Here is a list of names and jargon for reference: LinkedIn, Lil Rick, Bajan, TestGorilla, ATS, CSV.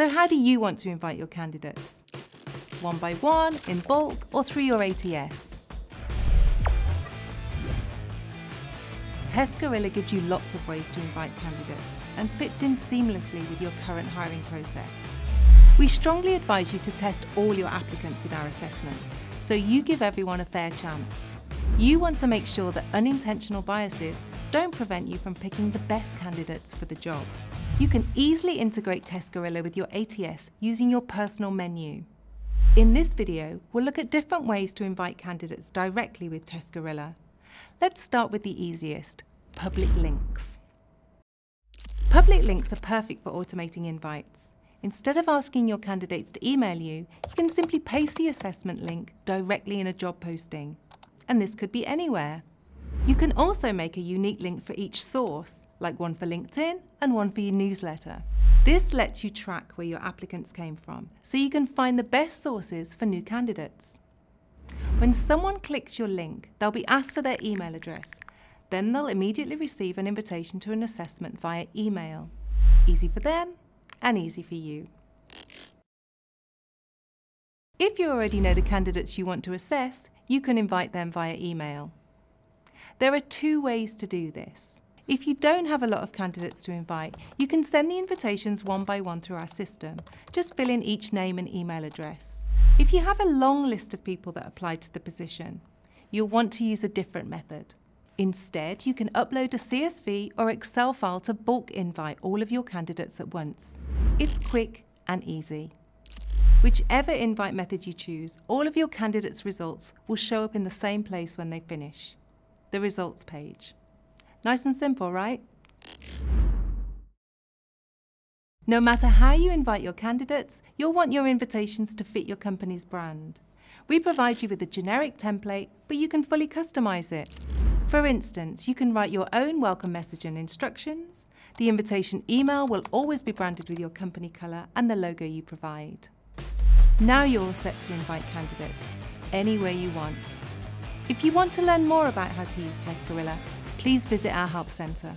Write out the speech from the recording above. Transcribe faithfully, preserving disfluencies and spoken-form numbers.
So how do you want to invite your candidates? One by one, in bulk, or through your A T S? TestGorilla gives you lots of ways to invite candidates and fits in seamlessly with your current hiring process. We strongly advise you to test all your applicants with our assessments, so you give everyone a fair chance. You want to make sure that unintentional biases don't prevent you from picking the best candidates for the job. You can easily integrate TestGorilla with your A T S using your personal menu. In this video, we'll look at different ways to invite candidates directly with TestGorilla. Let's start with the easiest, public links. Public links are perfect for automating invites. Instead of asking your candidates to email you, you can simply paste the assessment link directly in a job posting. And this could be anywhere. You can also make a unique link for each source, like one for LinkedIn and one for your newsletter. This lets you track where your applicants came from, so you can find the best sources for new candidates. When someone clicks your link, they'll be asked for their email address. Then they'll immediately receive an invitation to an assessment via email. Easy for them and easy for you. If you already know the candidates you want to assess, you can invite them via email. There are two ways to do this. If you don't have a lot of candidates to invite, you can send the invitations one by one through our system. Just fill in each name and email address. If you have a long list of people that applied to the position, you'll want to use a different method. Instead, you can upload a C S V or Excel file to bulk invite all of your candidates at once. It's quick and easy. Whichever invite method you choose, all of your candidates' results will show up in the same place when they finish, the results page. Nice and simple, right? No matter how you invite your candidates, you'll want your invitations to fit your company's brand. We provide you with a generic template, but you can fully customize it. For instance, you can write your own welcome message and instructions. The invitation email will always be branded with your company color and the logo you provide. Now you're all set to invite candidates, any way you want. If you want to learn more about how to use TestGorilla, please visit our Help Centre.